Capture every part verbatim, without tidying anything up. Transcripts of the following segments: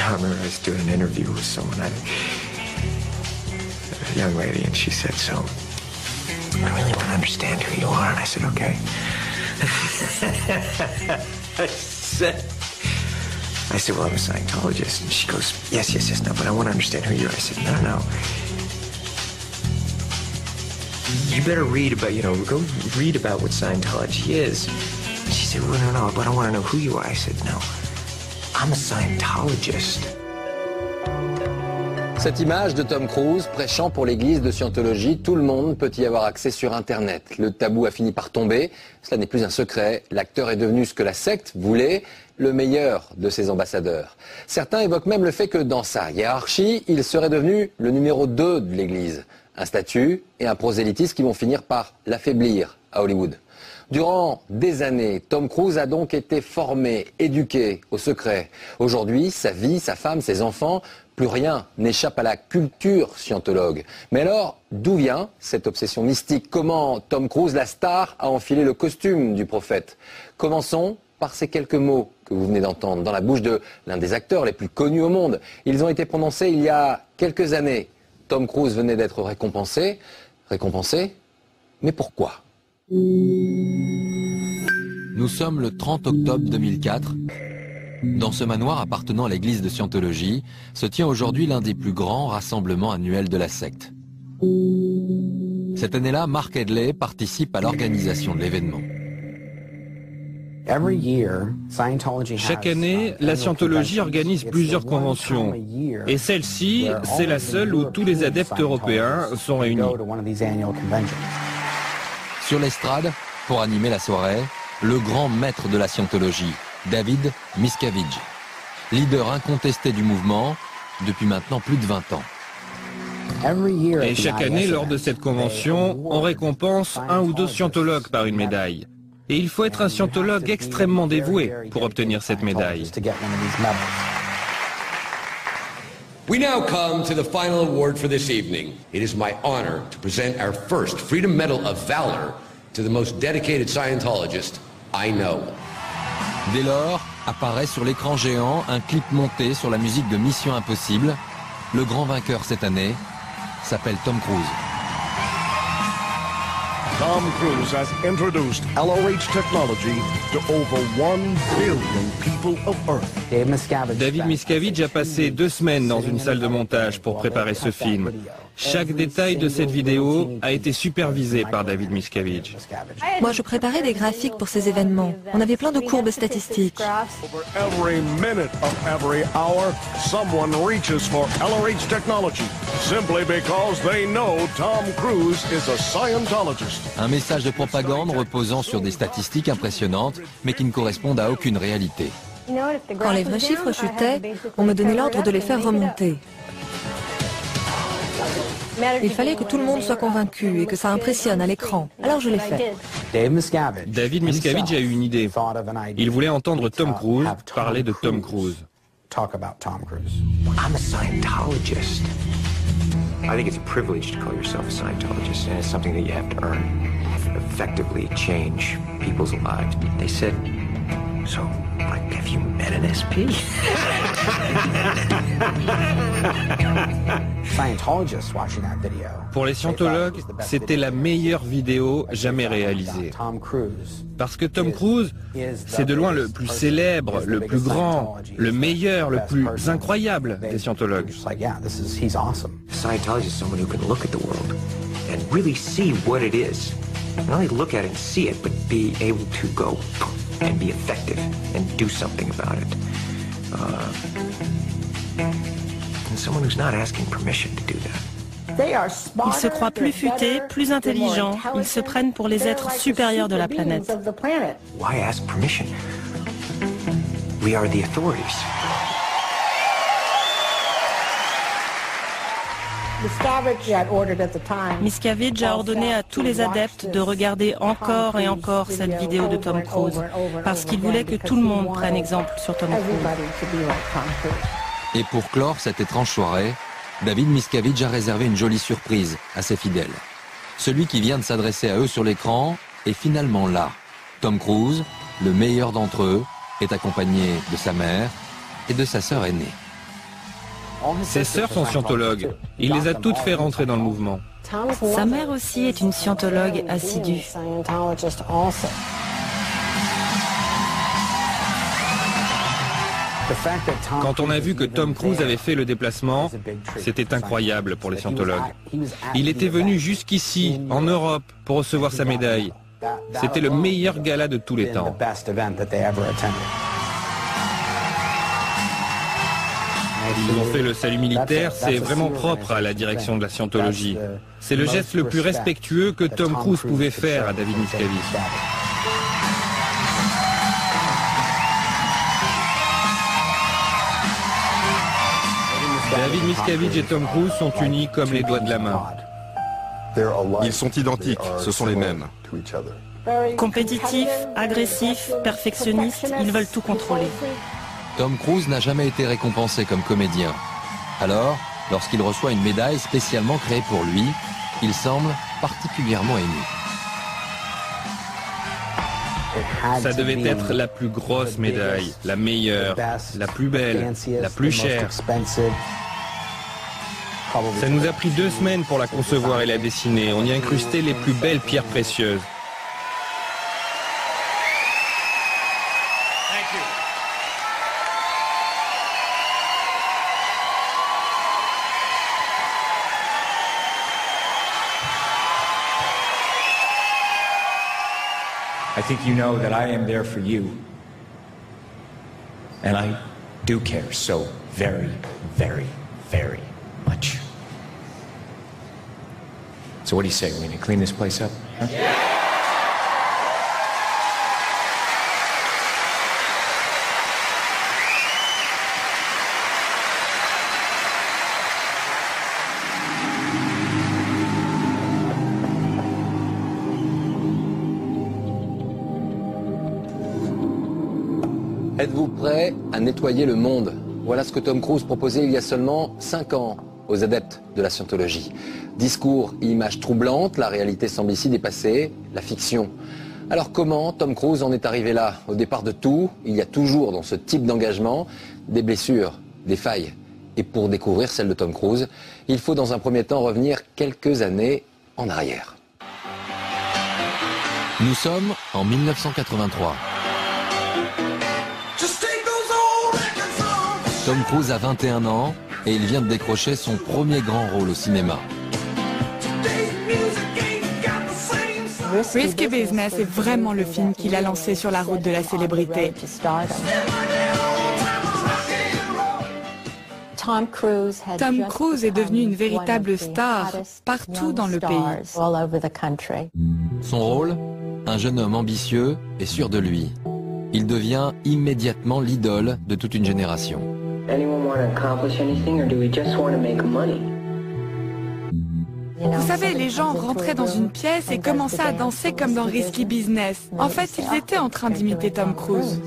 I remember I was doing an interview with someone, I, a young lady, and she said, so, I really want to understand who you are. And I said, okay. I said, I said, well, I'm a Scientologist. And she goes, yes, yes, yes, no, but I want to understand who you are. I said, no, no, no. You better read about, you know, go read about what Scientology is. And she said, well, no, no, but I want to know who you are. I said, no. I'm a Scientologist. Cette image de Tom Cruise prêchant pour l'église de Scientologie, tout le monde peut y avoir accès sur Internet. Le tabou a fini par tomber, cela n'est plus un secret. L'acteur est devenu ce que la secte voulait, le meilleur de ses ambassadeurs. Certains évoquent même le fait que dans sa hiérarchie, il serait devenu le numéro deux de l'église. Un statut et un prosélytisme qui vont finir par l'affaiblir à Hollywood. Durant des années, Tom Cruise a donc été formé, éduqué au secret. Aujourd'hui, sa vie, sa femme, ses enfants, plus rien n'échappe à la culture scientologue. Mais alors, d'où vient cette obsession mystique? Comment Tom Cruise, la star, a enfilé le costume du prophète? Commençons par ces quelques mots que vous venez d'entendre dans la bouche de l'un des acteurs les plus connus au monde. Ils ont été prononcés il y a quelques années. Tom Cruise venait d'être récompensé. Récompensé? Mais pourquoi ? Nous sommes le trente octobre deux mille quatre. Dans ce manoir appartenant à l'église de Scientologie, se tient aujourd'hui l'un des plus grands rassemblements annuels de la secte. Cette année-là, Mark Hedley participe à l'organisation de l'événement. Chaque année, la Scientologie organise plusieurs conventions. Et celle-ci, c'est la seule où tous les adeptes européens sont réunis. Sur l'estrade, pour animer la soirée, le grand maître de la Scientologie, David Miscavige, leader incontesté du mouvement depuis maintenant plus de vingt ans. Et chaque année, lors de cette convention, on récompense un ou deux scientologues par une médaille. Et il faut être un scientologue extrêmement dévoué pour obtenir cette médaille. We now come to the final award for this evening. It is my honor to present our first Freedom Medal of Valor to the most dedicated Scientologist I know. Dès lors, apparaît sur l'écran géant un clip monté sur la musique de Mission Impossible. Le grand vainqueur cette année s'appelle Tom Cruise. Tom Cruise has introduced L O H technology to over one billion people of Earth. David Miscavige a passé deux semaines dans une salle de montage pour préparer ce film. Chaque détail de cette vidéo a été supervisé par David Miscavige. Moi, je préparais des graphiques pour ces événements. On avait plein de courbes statistiques. Un message de propagande reposant sur des statistiques impressionnantes, mais qui ne correspondent à aucune réalité. Quand les vrais chiffres chutaient, on me donnait l'ordre de les faire remonter. Il fallait que tout le monde soit convaincu et que ça impressionne à l'écran. Alors je l'ai fait. David Miscavige a eu une idée. Il voulait entendre Tom Cruise parler de Tom Cruise. I'm a Scientologist. I think it's a privilege to call yourself a Scientologist, and it's something that you have to earn. Effectively change people's lives. They said, so, like, have you met an S P? Pour les scientologues, c'était la meilleure vidéo jamais réalisée. Parce que Tom Cruise, c'est de loin le plus célèbre, le plus grand, le meilleur, le plus incroyable des scientologues. Scientology is someone who can look at the world and really see what it is. Not only look at it and see it, but be able to go and be effective and do something about it. Uh, and someone who's not asking permission to do that. Ils se croient plus futés, plus intelligents. Ils se prennent pour les êtres supérieurs de la planète. Why ask permission? We are the authorities. Miscavige a ordonné à tous les adeptes de regarder encore et encore cette vidéo de Tom Cruise parce qu'il voulait que tout le monde prenne exemple sur Tom Cruise. Et pour clore cette étrange soirée, David Miscavige a réservé une jolie surprise à ses fidèles. Celui qui vient de s'adresser à eux sur l'écran est finalement là. Tom Cruise, le meilleur d'entre eux, est accompagné de sa mère et de sa sœur aînée. Ses sœurs sont scientologues. Il les a toutes fait rentrer dans le mouvement. Sa mère aussi est une scientologue assidue. Quand on a vu que Tom Cruise avait fait le déplacement, c'était incroyable pour les scientologues. Il était venu jusqu'ici, en Europe, pour recevoir sa médaille. C'était le meilleur gala de tous les temps. Ils ont fait le salut militaire, c'est vraiment propre à la direction de la Scientologie. C'est le geste le plus respectueux que Tom Cruise pouvait faire à David Miscavige. David Miscavige et Tom Cruise sont unis comme les doigts de la main. Ils sont identiques, ce sont les mêmes. Compétitifs, agressifs, perfectionnistes, ils veulent tout contrôler. Tom Cruise n'a jamais été récompensé comme comédien. Alors, lorsqu'il reçoit une médaille spécialement créée pour lui, il semble particulièrement ému. Ça devait être la plus grosse médaille, la meilleure, la plus belle, la plus chère. Ça nous a pris deux semaines pour la concevoir et la dessiner. On y a incrusté les plus belles pierres précieuses. I think you know that I am there for you. And I do care so very, very, very much. So what do you say? We're gonna clean this place up? Huh? Yeah. Êtes-vous prêt à nettoyer le monde? Voilà ce que Tom Cruise proposait il y a seulement cinq ans aux adeptes de la Scientologie. Discours et images troublantes, la réalité semble ici dépasser la fiction. Alors comment Tom Cruise en est arrivé là? Au départ de tout, il y a toujours dans ce type d'engagement des blessures, des failles. Et pour découvrir celle de Tom Cruise, il faut dans un premier temps revenir quelques années en arrière. Nous sommes en mille neuf cent quatre-vingt-trois. Tom Cruise a vingt et un ans et il vient de décrocher son premier grand rôle au cinéma. Risky Business est vraiment le film qu'il a lancé sur la route de la célébrité. Tom Cruise est devenu une véritable star partout dans le pays. Son rôle, un jeune homme ambitieux et sûr de lui. Il devient immédiatement l'idole de toute une génération. Vous savez, les gens rentraient dans une pièce et commençaient à danser comme dans Risky Business. En fait, ils étaient en train d'imiter Tom Cruise.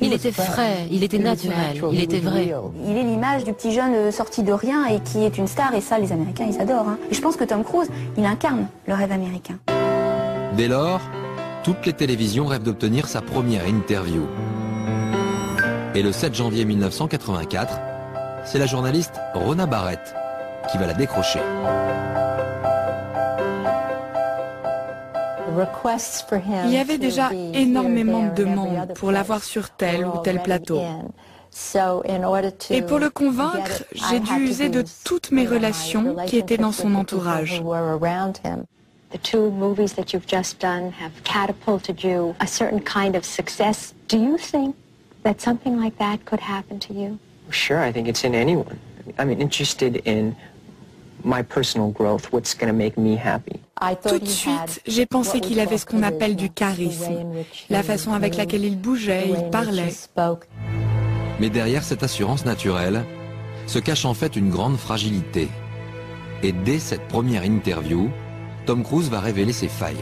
Il était frais, il était naturel, il était vrai. Il est l'image du petit jeune sorti de rien et qui est une star, et ça, les Américains, ils adorent. Hein. Et je pense que Tom Cruise, il incarne le rêve américain. Dès lors, toutes les télévisions rêvent d'obtenir sa première interview. Et le sept janvier mille neuf cent quatre-vingt-quatre, c'est la journaliste Rona Barrett qui va la décrocher. Il y avait déjà énormément de demandes pour l'avoir sur tel ou tel plateau. Et pour le convaincre, j'ai dû user de toutes mes relations qui étaient dans son entourage. The two movies that you've just done have catapulted you a certain kind of success. Do you think that something like that could happen to you? Sure, I think it's in anyone. I'm interested in my personal growth, what's going to make me happy. Tout de suite, j'ai pensé qu'il avait ce qu'on appelle du charisme, la façon avec laquelle il bougeait, il parlait. Mais derrière cette assurance naturelle, se cache en fait une grande fragilité. Et dès cette première interview, Tom Cruise va révéler ses failles.